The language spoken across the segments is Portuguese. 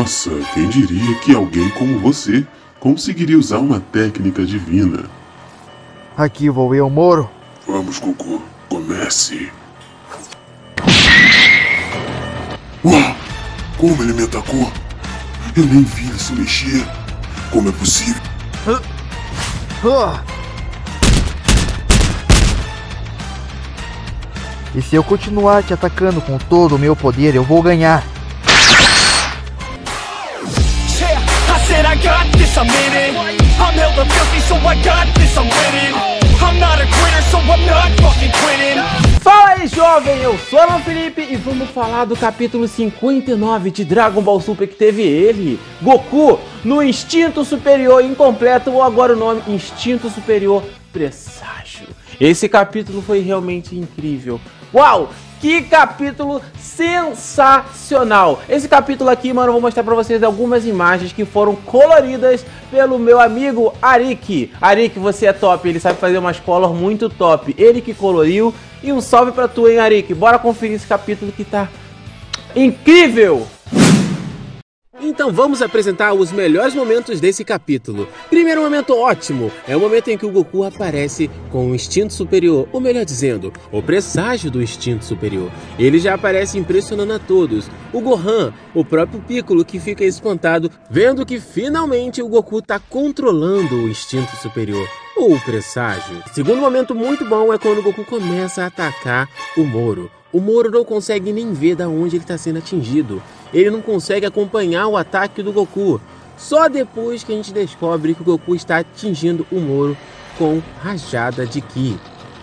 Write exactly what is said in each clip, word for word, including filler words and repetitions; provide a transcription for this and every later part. Nossa, quem diria que alguém como você conseguiria usar uma técnica divina? Aqui vou eu, Moro. Vamos, Goku. Comece. Uau! Como ele me atacou? Eu nem vi ele se mexer. Como é possível? Ah. Ah. E se eu continuar te atacando com todo o meu poder, eu vou ganhar. Fala aí, jovem, eu sou Alan Felipe e vamos falar do capítulo cinquenta e nove de Dragon Ball Super, que teve ele, Goku, no Instinto Superior Incompleto, ou agora o nome Instinto Superior Presságio. Esse capítulo foi realmente incrível. Uau! Que capítulo sensacional! Esse capítulo aqui, mano, eu vou mostrar pra vocês algumas imagens que foram coloridas pelo meu amigo Arik. Arik, você é top, ele sabe fazer umas color muito top. Ele que coloriu. E um salve pra tu, hein, Arik? Bora conferir esse capítulo que tá incrível! Então vamos apresentar os melhores momentos desse capítulo. Primeiro momento ótimo, é o momento em que o Goku aparece com o Instinto Superior, ou melhor dizendo, o presságio do Instinto Superior. Ele já aparece impressionando a todos. O Gohan, o próprio Piccolo, que fica espantado, vendo que finalmente o Goku está controlando o Instinto Superior, ou o presságio. Segundo momento muito bom é quando o Goku começa a atacar o Moro. O Moro não consegue nem ver de onde ele está sendo atingido. Ele não consegue acompanhar o ataque do Goku. Só depois que a gente descobre que o Goku está atingindo o Moro com rajada de Ki.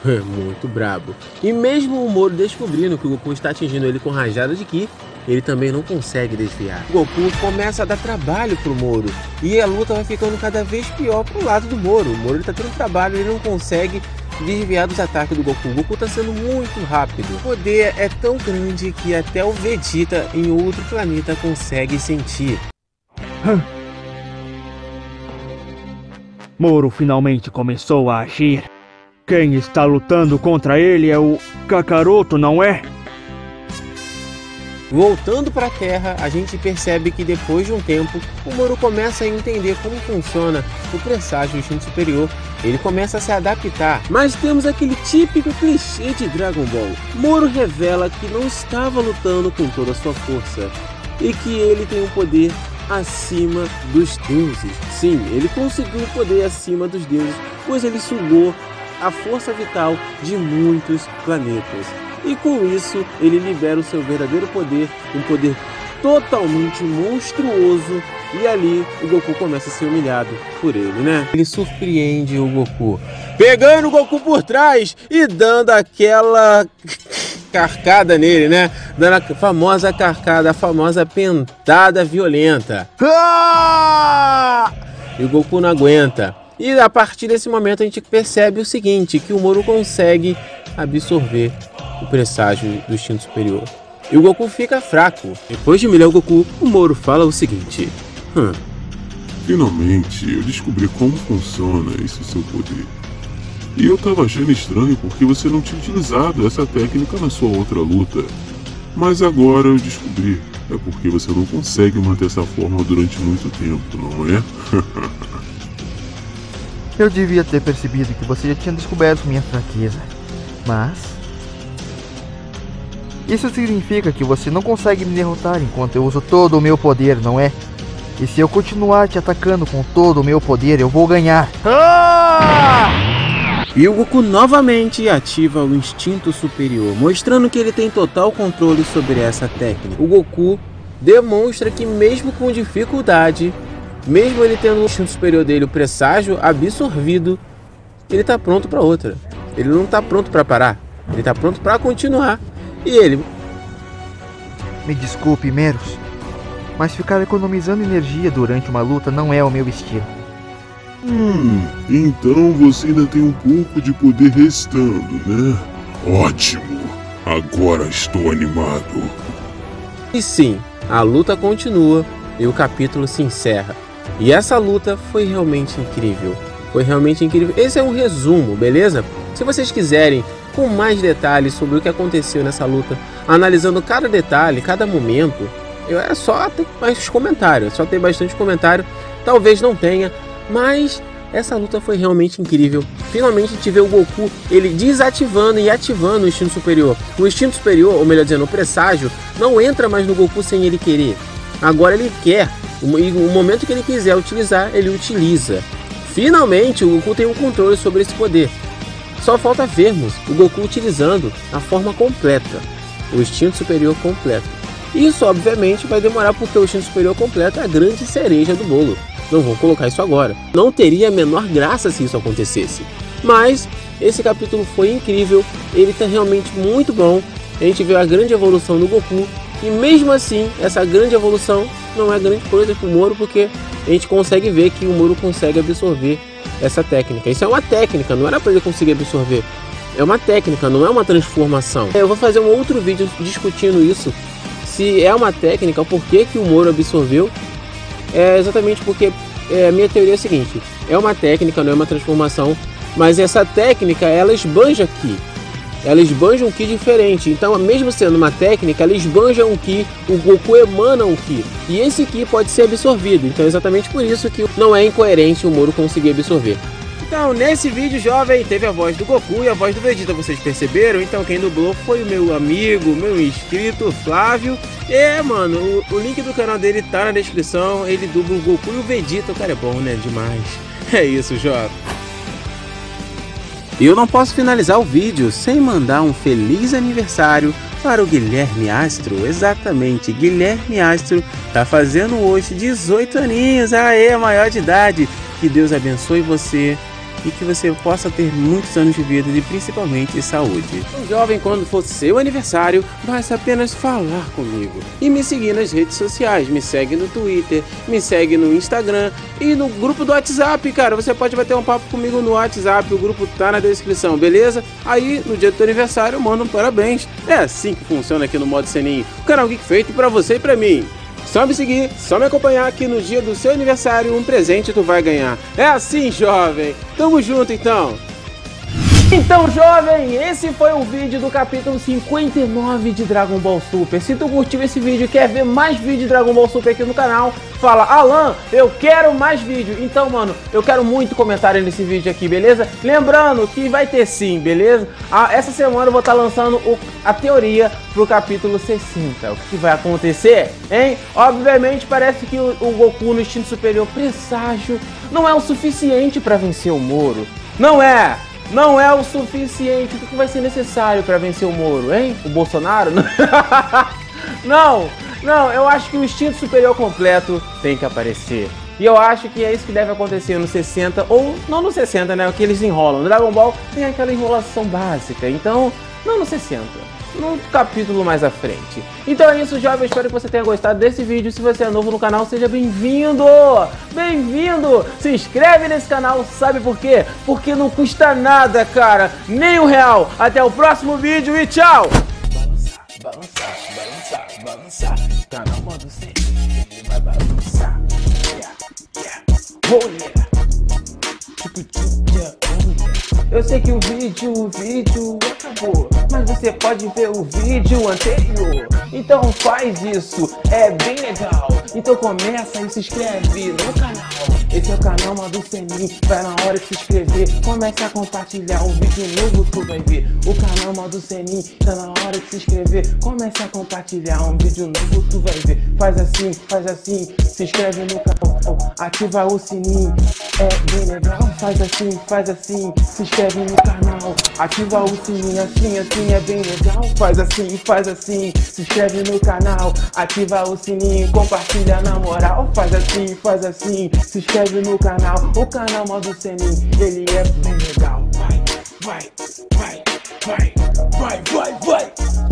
É muito brabo. E mesmo o Moro descobrindo que o Goku está atingindo ele com rajada de Ki, ele também não consegue desviar. O Goku começa a dar trabalho pro Moro. E a luta vai ficando cada vez pior pro lado do Moro. O Moro está tendo trabalho e ele não consegue desviar dos ataques do Goku. O Goku está sendo muito rápido. O poder é tão grande que até o Vegeta em outro planeta consegue sentir. Moro finalmente começou a agir. Quem está lutando contra ele é o Kakaroto, não é? Voltando para a Terra, a gente percebe que depois de um tempo, o Moro começa a entender como funciona o presságio do instinto superior. Ele começa a se adaptar. Mas temos aquele típico clichê de Dragon Ball. Moro revela que não estava lutando com toda a sua força e que ele tem um poder acima dos deuses. Sim, ele conseguiu o poder acima dos deuses, pois ele sugou a força vital de muitos planetas. E com isso, ele libera o seu verdadeiro poder, um poder totalmente monstruoso. E ali, o Goku começa a ser humilhado por ele, né? Ele surpreende o Goku, pegando o Goku por trás e dando aquela carcada nele, né? Dando a famosa carcada, a famosa pentada violenta. Ah! E o Goku não aguenta. E a partir desse momento, a gente percebe o seguinte, que o Moro consegue absorver o presságio do instinto superior. E o Goku fica fraco. Depois de humilhar o Goku, o Moro fala o seguinte. Hum. Finalmente, eu descobri como funciona esse seu poder. E eu tava achando estranho porque você não tinha utilizado essa técnica na sua outra luta. Mas agora eu descobri. É porque você não consegue manter essa forma durante muito tempo, não é? Eu devia ter percebido que você já tinha descoberto minha fraqueza. Mas... isso significa que você não consegue me derrotar enquanto eu uso todo o meu poder, não é? E se eu continuar te atacando com todo o meu poder, eu vou ganhar. Ah! E o Goku novamente ativa o instinto superior, mostrando que ele tem total controle sobre essa técnica. O Goku demonstra que mesmo com dificuldade, mesmo ele tendo o instinto superior dele, o presságio, absorvido, ele está pronto para outra. Ele não está pronto para parar, ele está pronto para continuar. E ele... Me desculpe, Merus, mas ficar economizando energia durante uma luta não é o meu estilo. Hum, então você ainda tem um pouco de poder restando, né? Ótimo, agora estou animado. E sim, a luta continua e o capítulo se encerra. E essa luta foi realmente incrível. Foi realmente incrível. Esse é um resumo, beleza? Se vocês quiserem, com mais detalhes sobre o que aconteceu nessa luta, analisando cada detalhe, cada momento, É só ter mais comentário, é só ter bastante comentário. Talvez não tenha, mas essa luta foi realmente incrível. Finalmente a gente vê o Goku, ele desativando e ativando o instinto superior. O instinto superior, ou melhor dizendo, o presságio, não entra mais no Goku sem ele querer. Agora ele quer, e o momento que ele quiser utilizar, ele utiliza. Finalmente o Goku tem um controle sobre esse poder. Só falta vermos o Goku utilizando a forma completa, o instinto superior completo. Isso obviamente vai demorar porque o instinto superior completo é a grande cereja do bolo. Não vou colocar isso agora. Não teria a menor graça se isso acontecesse. Mas esse capítulo foi incrível, ele está realmente muito bom. A gente vê a grande evolução do Goku. E mesmo assim, essa grande evolução não é grande coisa para o Moro, porque a gente consegue ver que o Moro consegue absorver essa técnica. Isso é uma técnica, não era para ele conseguir absorver. É uma técnica, não é uma transformação. Eu vou fazer um outro vídeo discutindo isso. Se é uma técnica, por que que o Moro absorveu? É exatamente porque é, a minha teoria é a seguinte: é uma técnica, não é uma transformação, mas essa técnica ela esbanja aqui. Ela esbanja um Ki diferente, então mesmo sendo uma técnica, ela esbanja um Ki, o Goku emana um Ki, e esse Ki pode ser absorvido, então é exatamente por isso que não é incoerente o Moro conseguir absorver. Então nesse vídeo, jovem, teve a voz do Goku e a voz do Vegeta, vocês perceberam? Então quem dublou foi o meu amigo, meu inscrito, Flávio. É, mano, o, o link do canal dele tá na descrição, ele dubla o Goku e o Vegeta, o cara é bom, né, demais. É isso, jovem. E eu não posso finalizar o vídeo sem mandar um feliz aniversário para o Guilherme Astro. Exatamente, Guilherme Astro tá fazendo hoje dezoito aninhos, aê, maior de idade. Que Deus abençoe você e que você possa ter muitos anos de vida e principalmente saúde. Um jovem, quando for seu aniversário, basta apenas falar comigo e me seguir nas redes sociais. Me segue no Twitter, me segue no Instagram e no grupo do WhatsApp, cara. Você pode bater um papo comigo no WhatsApp, o grupo tá na descrição, beleza? Aí, no dia do teu aniversário, eu mando um parabéns. É assim que funciona aqui no Modo Sennin, o canal geek feito pra você e pra mim. Só me seguir, só me acompanhar, que no dia do seu aniversário um presente tu vai ganhar. É assim, jovem. Tamo junto, então. Então, jovem, esse foi o vídeo do capítulo cinquenta e nove de Dragon Ball Super. Se tu curtiu esse vídeo e quer ver mais vídeo de Dragon Ball Super aqui no canal, fala: Alan, eu quero mais vídeo. Então, mano, eu quero muito comentário nesse vídeo aqui, beleza? Lembrando que vai ter sim, beleza? Ah, essa semana eu vou estar tá lançando o, a teoria pro capítulo sessenta. O que vai acontecer, hein? Obviamente parece que o, o Goku no instinto superior presságio não é o suficiente pra vencer o Moro. Não é! Não é o suficiente. O que vai ser necessário para vencer o Moro, hein? O Bolsonaro? Não, não, eu acho que o instinto superior completo tem que aparecer. E eu acho que é isso que deve acontecer no sessenta, ou não no sessenta, né? O que eles enrolam. No Dragon Ball tem aquela enrolação básica, então não no sessenta, num capítulo mais à frente. Então é isso, jovem, espero que você tenha gostado desse vídeo. Se você é novo no canal, seja bem-vindo! Bem-vindo! Se inscreve nesse canal, sabe por quê? Porque não custa nada, cara, nem um real. Até o próximo vídeo e tchau! Balançar, balançar, balançar, balançar. Tá no modo Sennin, ele vai balançar. Yeah, yeah, oh yeah. Eu sei que o vídeo, o vídeo acabou, mas você pode ver o vídeo anterior. Então faz isso, é bem legal. Então começa e se inscreve no canal. Esse é o canal Modo Sennin, vai na hora de se inscrever. Começa a compartilhar o vídeo novo, tu vai ver. O canal Modo Sennin, tá na hora de se inscrever. Começa a compartilhar um vídeo novo, tu vai ver. Faz assim, faz assim, se inscreve no canal, ativa o sininho, é bem legal. Faz assim, faz assim, se inscreve no canal, ativa o sininho, assim, assim, é bem legal. Faz assim, faz assim, se inscreve no canal, ativa o sininho, compartilha na moral. Faz assim, faz assim, se inscreve no canal, o canal Modo Sennin, ele é bem legal. Vai, vai, vai, vai, vai, vai, vai.